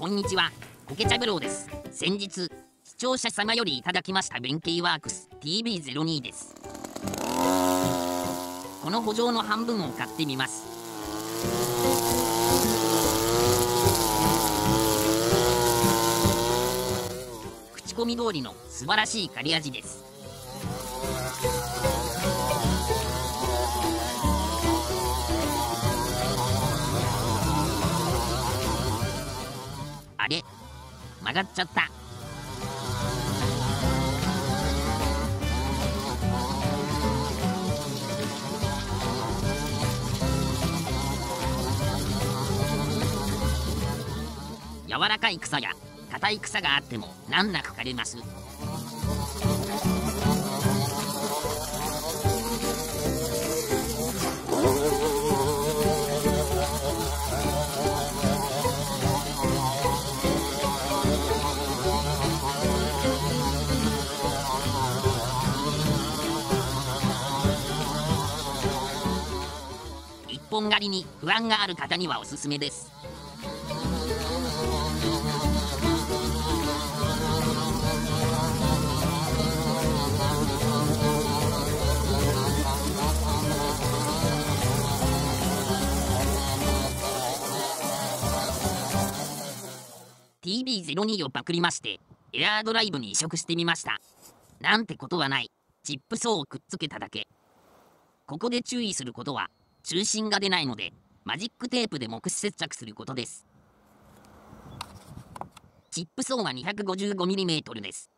こんにちは、コケチャブローです。先日、視聴者様よりいただきましたBENKEIワークス TB-02 です。この補助の半分を買ってみます。口コミ通りの素晴らしい刈り味です。あれ、曲がっちゃった。柔らかい草や硬い草があっても難なく刈れます。一本刈りに不安がある方にはおすすめです。TB-02 をパクりまして、エアードライブに移植してみました。なんてことはない。チップ層をくっつけただけ。ここで注意することは、中心が出ないので、マジックテープで目視接着することです。チップ層は 255mm です。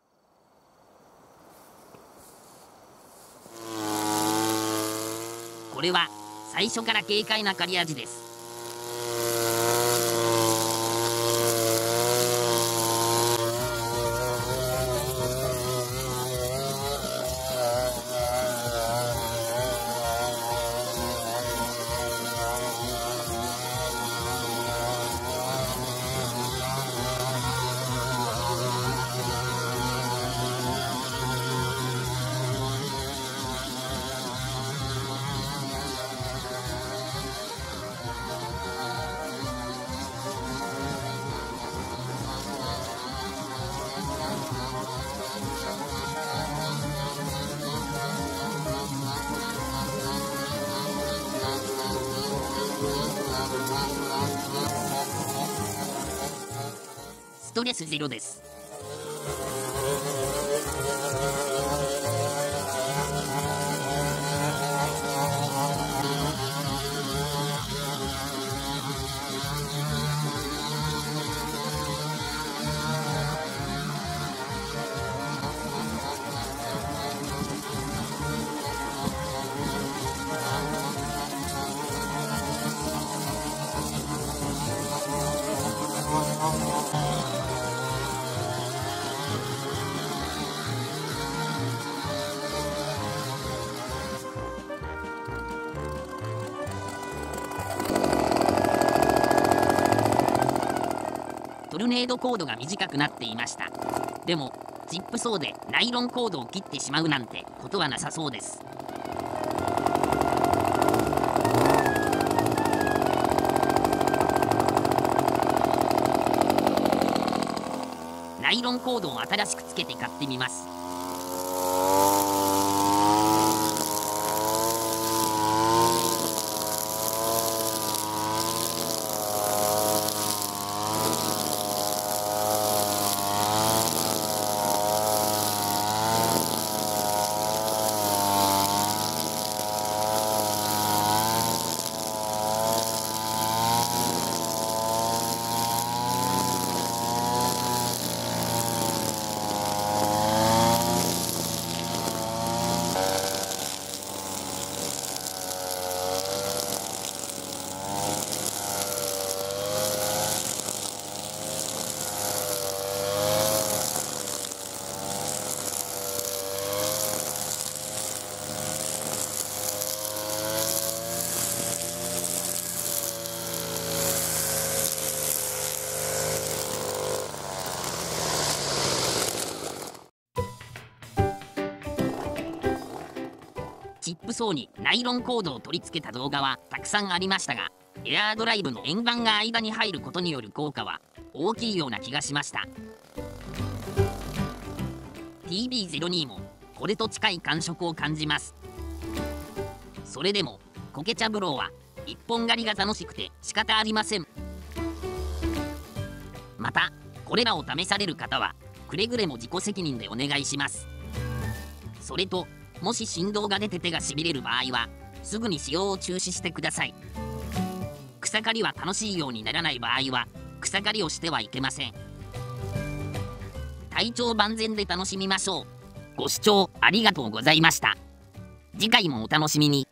これは、最初から軽快な刈り味です。ストレスゼロです。トルネードコードが短くなっていました。でも、チップソーでナイロンコードを切ってしまうなんてことはなさそうです。ナイロンコードを新しくつけて買ってみます。チップ層にナイロンコードを取り付けた動画はたくさんありましたが、エアードライブの円盤が間に入ることによる効果は大きいような気がしました。 TB-02 もこれと近い感触を感じます。それでもコケチャブローは一本狩りが楽しくて仕方ありません。またこれらを試される方はくれぐれも自己責任でお願いします。それともし振動が出て手がしびれる場合はすぐに使用を中止してください。草刈りは楽しいようにならない場合は草刈りをしてはいけません。体調万全で楽しみましょう。ご視聴ありがとうございました。次回もお楽しみに。